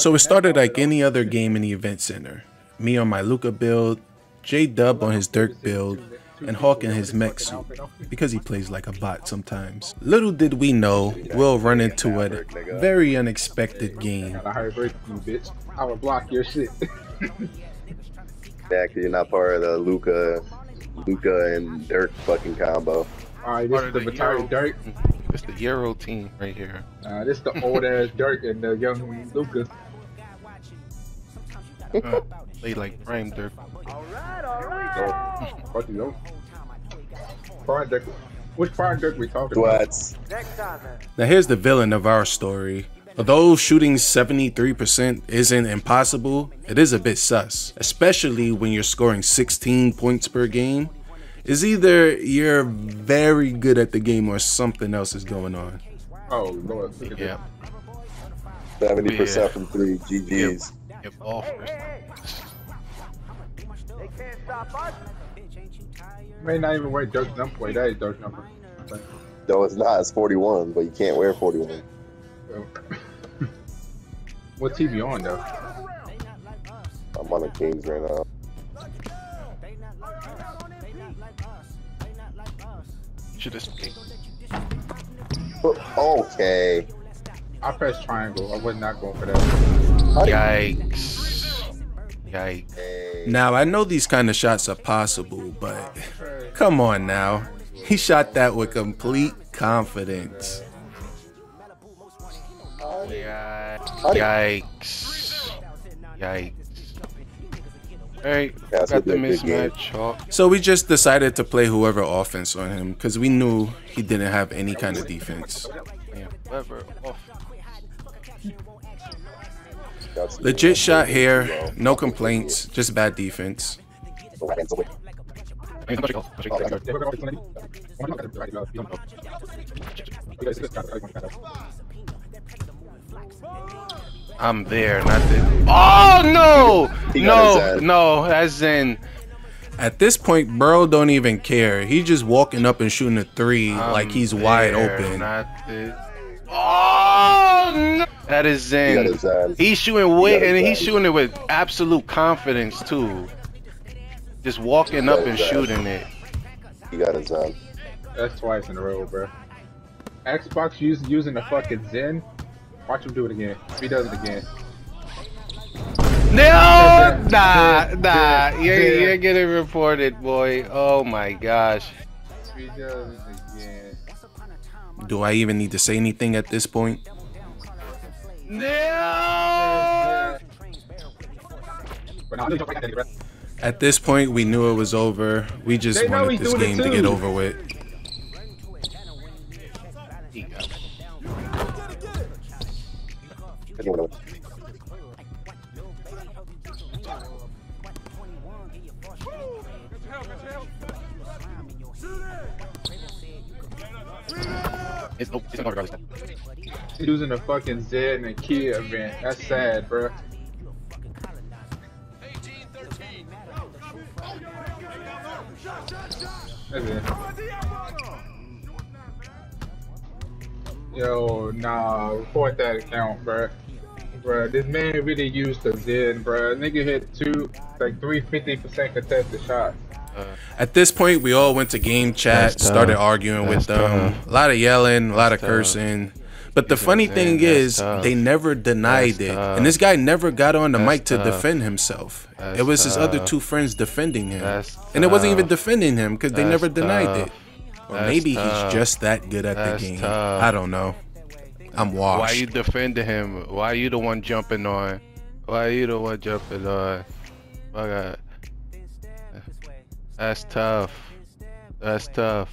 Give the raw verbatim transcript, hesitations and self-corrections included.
So it started like any other game in the event center. Me on my Luka build, J-Dub on his Dirk build, and Hawk in his mech suit, because he plays like a bot sometimes. Little did we know, we'll run into a very unexpected game. I would block your shit. Actually, you're not part of the Luka, Luka and Dirk fucking combo. Alright, this is the Batari Dirk. It's the Yero team right here. Uh, this is the old ass Dirk and the young Luka. Uh, they like prime Dirk. Alright, alright. Fuck you, yo. Prime Dirk. Which prime Dirk we talking what? About? Next time, man. Now here's the villain of our story. Although shooting seventy-three percent isn't impossible, it is a bit sus, especially when you're scoring sixteen points per game. It's either you're very good at the game or something else is going on. Oh, Lord. Yeah. seventy percent yeah. From three, G Gs. Yep. Yep. All first. May not even wear Dirk's number. Wait, that is Dirk's number. No, it's not. It's forty-one, but you can't wear forty-one. What T V you on though? I'm on the Kings right now. Should this be? Okay. I pressed triangle. I was not going for that. Yikes. Yikes. Now I know these kind of shots are possible, but come on now. He shot that with complete confidence. Yikes. Yikes. Alright, got the mismatch. So we just decided to play whoever offense on him because we knew he didn't have any kind of defense. Yeah, whoever offense. Legit shot here, no complaints, just bad defense. I'm there, not there. Oh no! No, no, that's Zen. At this point, Burrow don't even care. He just walking up and shooting a three I'm like he's there, wide open. Not oh no! That is Zen. He's shooting with and he's shooting it with absolute confidence too. Just walking up and shooting it. You got his Zen. That's twice in a row, bro. Xbox using using the fucking Zen. Watch him do it again. If he does it again. No! Nah, nah. You're, you're getting reported, boy. Oh my gosh. If he does it again. Do I even need to say anything at this point? No! At this point, we knew it was over. We just wanted this game to get over with. Using a fucking Zen and Kia event. That's sad, bro. Yo, nah, report that account, bro. Bro, this man really used the Zen, bro. Nigga hit two, like three fifty percent contested shots. At this point, we all went to game chat, started arguing with them. A lot of yelling, a lot of cursing. But the funny thing is, they never denied it. And this guy never got on the mic to defend himself. It was his other two friends defending him. And it wasn't even defending him because they never denied it. Or maybe he's just that good at the game. I don't know. I'm washed. Why are you defending him? Why are you the one jumping on? Why are you the one jumping on? My God. That's tough. That's tough.